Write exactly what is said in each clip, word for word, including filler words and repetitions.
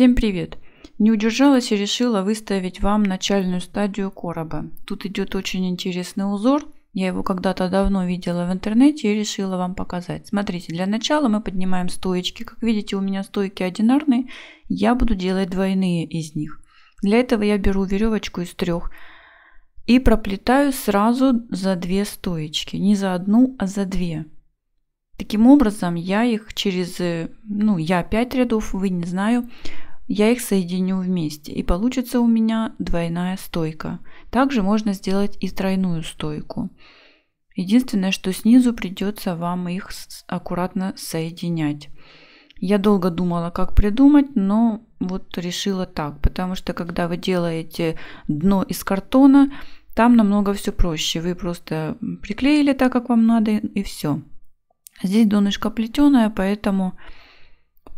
Всем привет! Не удержалась и решила выставить вам начальную стадию короба. Тут идет очень интересный узор. Я его когда-то давно видела в интернете и решила вам показать. Смотрите, для начала мы поднимаем стоечки. Как видите, у меня стойки одинарные. Я буду делать двойные из них. Для этого я беру веревочку из трех и проплетаю сразу за две стоечки. Не за одну, а за две. Таким образом, я их через, ну, я пять рядов, вы не знаю, я их соединю вместе. И получится у меня двойная стойка. Также можно сделать и тройную стойку. Единственное, что снизу придется вам их аккуратно соединять. Я долго думала, как придумать, но вот решила так. Потому что, когда вы делаете дно из картона, там намного все проще. Вы просто приклеили так, как вам надо, и все. Здесь донышко плетеное, поэтому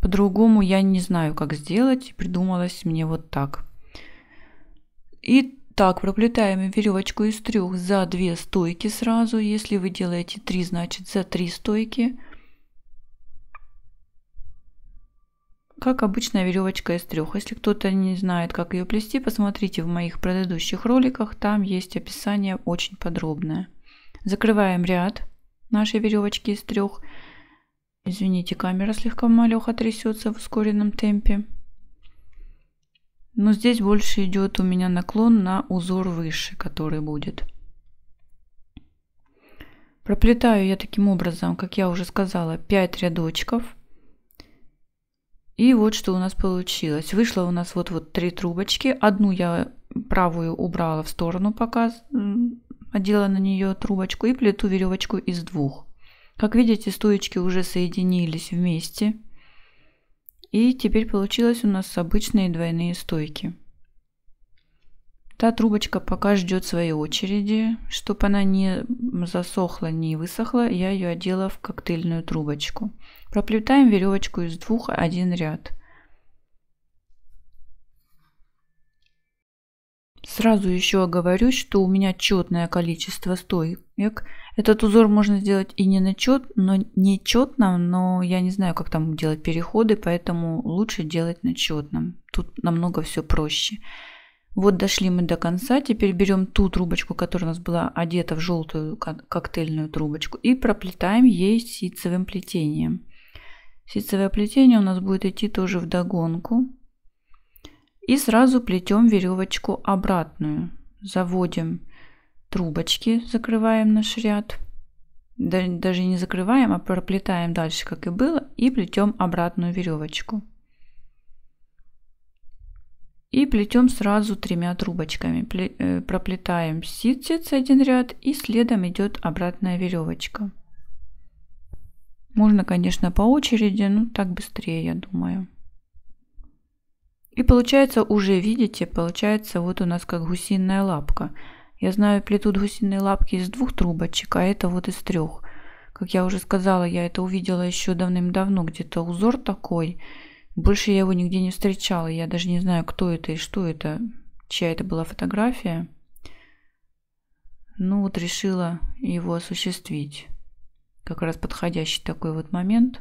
по-другому я не знаю, как сделать. Придумалось мне вот так. И так, проплетаем веревочку из трех за две стойки сразу. Если вы делаете три, значит за три стойки. Как обычная веревочка из трех. Если кто-то не знает, как ее плести, посмотрите в моих предыдущих роликах. Там есть описание очень подробное. Закрываем ряд нашей веревочки из трех. Извините, камера слегка малеха трясется в ускоренном темпе. Но здесь больше идет у меня наклон на узор выше, который будет. Проплетаю я таким образом, как я уже сказала, пять рядочков. И вот что у нас получилось. Вышло у нас вот вот три трубочки. Одну я правую убрала в сторону, пока одела на нее трубочку, и плету веревочку из двух. Как видите, стоечки уже соединились вместе. И теперь получилось у нас обычные двойные стойки. Та трубочка пока ждет своей очереди. Чтобы она не засохла, не высохла, я ее одела в коктейльную трубочку. Проплетаем веревочку из двух один ряд. Сразу еще оговорюсь, что у меня четное количество стоек. Этот узор можно сделать и не на чет, но не четном, но я не знаю, как там делать переходы, поэтому лучше делать на четном. Тут намного все проще. Вот дошли мы до конца. Теперь берем ту трубочку, которая у нас была одета в желтую коктейльную трубочку, и проплетаем ей ситцевым плетением. Ситцевое плетение у нас будет идти тоже вдогонку. И сразу плетем веревочку обратную. Заводим трубочки, закрываем наш ряд. Даже не закрываем, а проплетаем дальше, как и было, и плетем обратную веревочку. И плетем сразу тремя трубочками. Проплетаем ситцец один ряд, и следом идет обратная веревочка. Можно, конечно, по очереди, но так быстрее, я думаю. И получается, уже видите, получается вот у нас как гусиная лапка. Я знаю, плетут гусиные лапки из двух трубочек, а это вот из трех. Как я уже сказала, я это увидела еще давным-давно, где-то узор такой. Больше я его нигде не встречала, я даже не знаю, кто это и что это, чья это была фотография. Ну вот решила его осуществить. Как раз подходящий такой вот момент.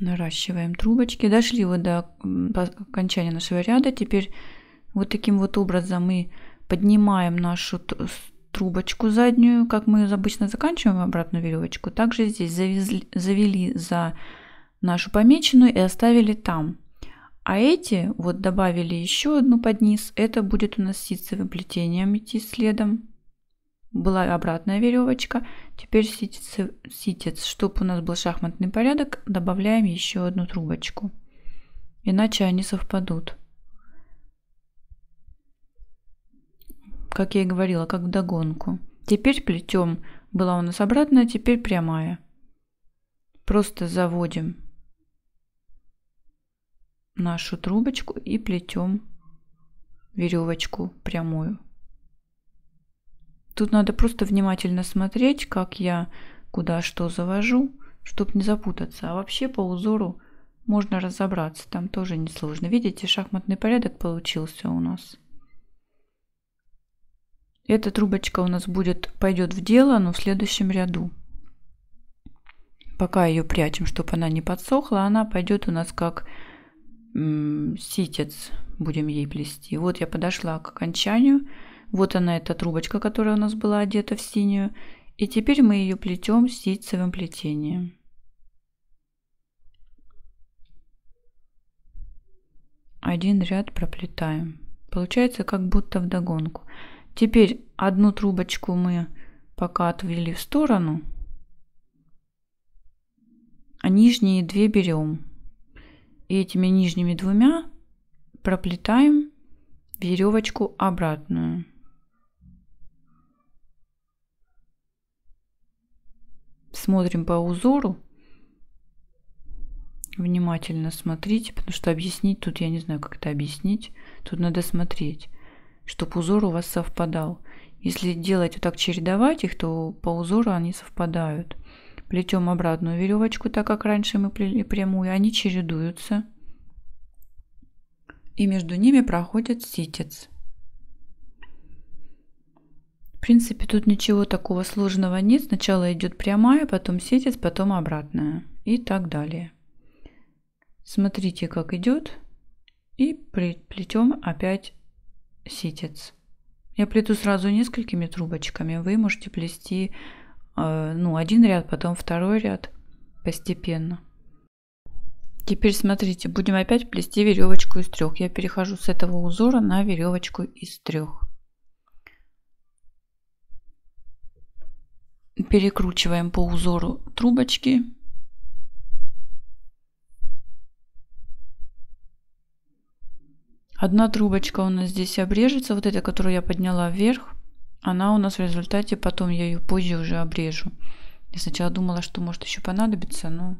Наращиваем трубочки. Дошли вот до окончания нашего ряда. Теперь вот таким вот образом мы поднимаем нашу трубочку заднюю, как мы обычно заканчиваем обратную веревочку. Также здесь завезли, завели за нашу помеченную и оставили там. А эти вот добавили еще одну под низ. Это будет у нас ситцевым плетением идти следом. Была обратная веревочка, теперь ситец, ситец, чтобы у нас был шахматный порядок, добавляем еще одну трубочку, иначе они совпадут. Как я и говорила, как вдогонку. Теперь плетем, была у нас обратная, теперь прямая. Просто заводим нашу трубочку и плетем веревочку прямую. Тут надо просто внимательно смотреть, как я куда что завожу, чтобы не запутаться. А вообще по узору можно разобраться, там тоже несложно. Видите, шахматный порядок получился у нас. Эта трубочка у нас будет, пойдет в дело, но в следующем ряду. Пока ее прячем, чтобы она не подсохла, она пойдет у нас как ситец, будем ей плести. Вот я подошла к окончанию. Вот она, эта трубочка, которая у нас была одета в синюю. И теперь мы ее плетем ситцевым плетением. Один ряд проплетаем. Получается как будто вдогонку. Теперь одну трубочку мы пока отвели в сторону, а нижние две берем. И этими нижними двумя проплетаем веревочку обратную. Смотрим по узору. Внимательно смотрите, потому что объяснить тут я не знаю, как это объяснить. Тут надо смотреть, чтобы узор у вас совпадал. Если делать вот так, чередовать их, то по узору они совпадают. Плетем обратную веревочку, так как раньше мы плели прямую. Они чередуются. И между ними проходит ситец. В принципе, тут ничего такого сложного нет. Сначала идет прямая, потом ситец, потом обратная. И так далее. Смотрите, как идет. И плетем опять ситец. Я плету сразу несколькими трубочками. Вы можете плести ну, один ряд, потом второй ряд постепенно. Теперь смотрите, будем опять плести веревочку из трех. Я перехожу с этого узора на веревочку из трех. Перекручиваем по узору трубочки. Одна трубочка у нас здесь обрежется, вот эта, которую я подняла вверх. Она у нас в результате, потом я ее позже уже обрежу. Я сначала думала, что может еще понадобится, но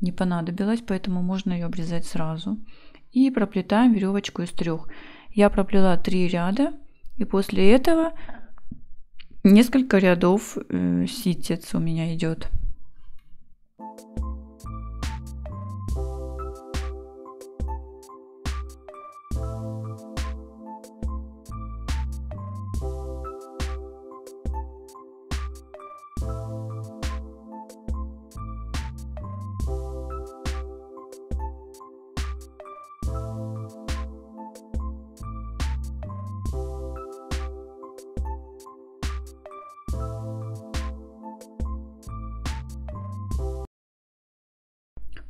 не понадобилось, поэтому можно ее обрезать сразу. И проплетаем веревочку из трех. Я проплела три ряда, и после этого несколько рядов э, ситец у меня идет.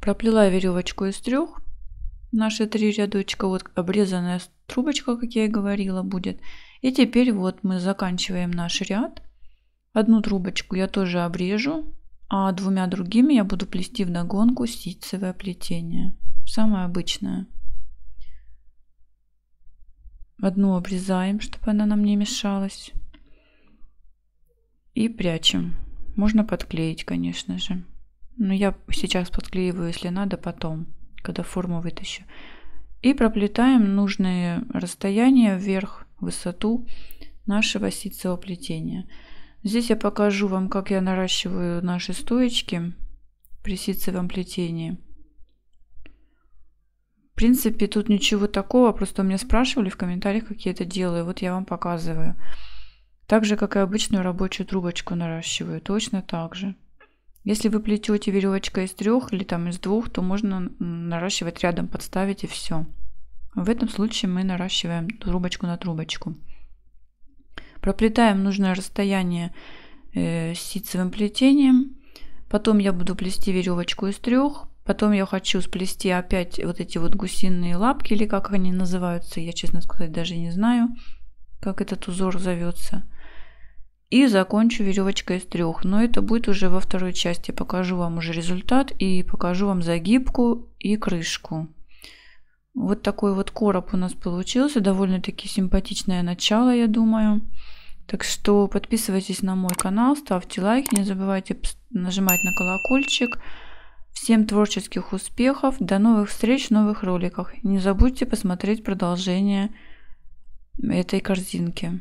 Проплела веревочку из трех, наши три рядочка, вот обрезанная трубочка, как я и говорила, будет. И теперь вот мы заканчиваем наш ряд. Одну трубочку я тоже обрежу, а двумя другими я буду плести вдогонку ситцевое плетение, самое обычное. Одну обрезаем, чтобы она нам не мешалась, и прячем. Можно подклеить, конечно же. Но я сейчас подклеиваю, если надо, потом, когда форму вытащу. И проплетаем нужные расстояния вверх, высоту нашего ситцевого плетения. Здесь я покажу вам, как я наращиваю наши стоечки при ситцевом плетении. В принципе, тут ничего такого, просто меня спрашивали в комментариях, как я это делаю. Вот я вам показываю. Так же, как и обычную рабочую трубочку наращиваю, точно так же. Если вы плетете веревочкой из трех или там из двух, то можно наращивать рядом, подставить и все. В этом случае мы наращиваем трубочку на трубочку. Проплетаем нужное расстояние э, ситцевым плетением. Потом я буду плести веревочку из трех. Потом я хочу сплести опять вот эти вот гусиные лапки, или как они называются. Я, честно сказать, даже не знаю, как этот узор зовется. И закончу веревочкой из трех. Но это будет уже во второй части. Покажу вам уже результат и покажу вам загибку и крышку. Вот такой вот короб у нас получился. Довольно-таки симпатичное начало, я думаю. Так что подписывайтесь на мой канал, ставьте лайк, не забывайте нажимать на колокольчик. Всем творческих успехов, до новых встреч в новых роликах. Не забудьте посмотреть продолжение этой корзинки.